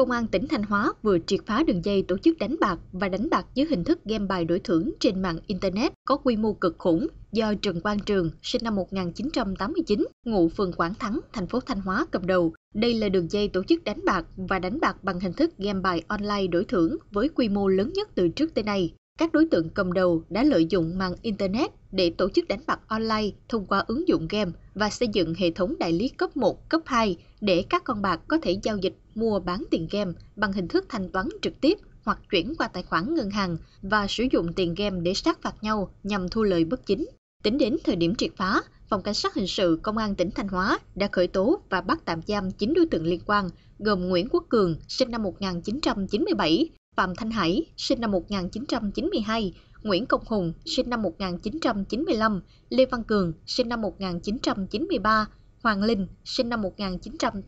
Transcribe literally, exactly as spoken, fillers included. Công an tỉnh Thanh Hóa vừa triệt phá đường dây tổ chức đánh bạc và đánh bạc dưới hình thức game bài đổi thưởng trên mạng Internet có quy mô cực khủng do Trần Quang Trường, sinh năm một nghìn chín trăm tám mươi chín, ngụ phường Quảng Thắng, thành phố Thanh Hóa cầm đầu. Đây là đường dây tổ chức đánh bạc và đánh bạc bằng hình thức game bài online đổi thưởng với quy mô lớn nhất từ trước tới nay. Các đối tượng cầm đầu đã lợi dụng mạng Internet để tổ chức đánh bạc online thông qua ứng dụng game và xây dựng hệ thống đại lý cấp một, cấp hai để các con bạc có thể giao dịch mua bán tiền game bằng hình thức thanh toán trực tiếp hoặc chuyển qua tài khoản ngân hàng và sử dụng tiền game để sát phạt nhau nhằm thu lợi bất chính. Tính đến thời điểm triệt phá, Phòng Cảnh sát Hình sự Công an tỉnh Thanh Hóa đã khởi tố và bắt tạm giam chín đối tượng liên quan, gồm Nguyễn Quốc Cường, sinh năm một nghìn chín trăm chín mươi bảy, Phạm Thanh Hải, sinh năm một nghìn chín trăm chín mươi hai, Nguyễn Công Hùng, sinh năm một nghìn chín trăm chín mươi lăm, Lê Văn Cường, sinh năm một nghìn chín trăm chín mươi ba, Hoàng Linh, sinh năm một nghìn chín trăm tám mươi.